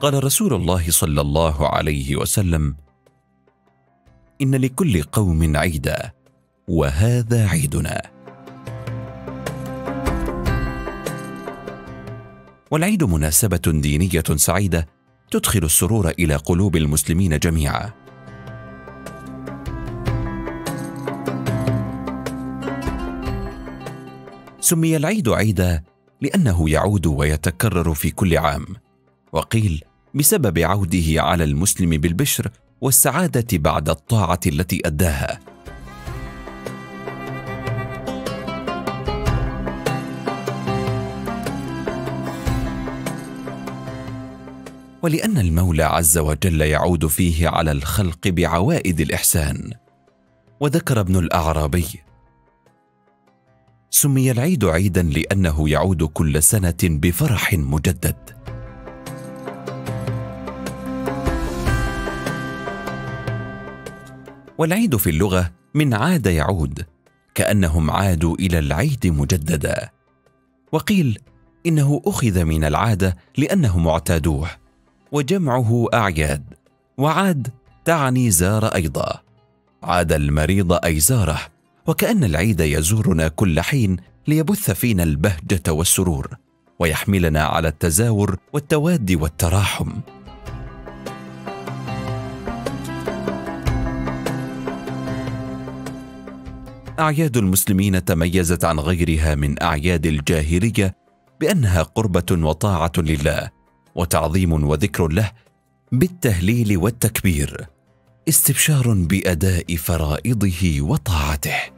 قال رسول الله صلى الله عليه وسلم: إن لكل قوم عيدا وهذا عيدنا. والعيد مناسبة دينية سعيدة تدخل السرور إلى قلوب المسلمين جميعا. سمي العيد عيدا لأنه يعود ويتكرر في كل عام، وقيل بسبب عوده على المسلم بالبشر والسعادة بعد الطاعة التي أداها. ولأن المولى عز وجل يعود فيه على الخلق بعوائد الإحسان. وذكر ابن الأعرابي: سمي العيد عيدا لأنه يعود كل سنة بفرح مجدد. والعيد في اللغة من عاد يعود، كأنهم عادوا إلى العيد مجددا. وقيل إنه أخذ من العادة لأنهم اعتادوه، وجمعه أعياد، وعاد تعني زار أيضا، عاد المريض أي زاره، وكأن العيد يزورنا كل حين ليبث فينا البهجة والسرور، ويحملنا على التزاور والتوادي والتراحم. أعياد المسلمين تميزت عن غيرها من أعياد الجاهلية بأنها قربة وطاعة لله، وتعظيم وذكر له بالتهليل والتكبير، استبشار بأداء فرائضه وطاعته.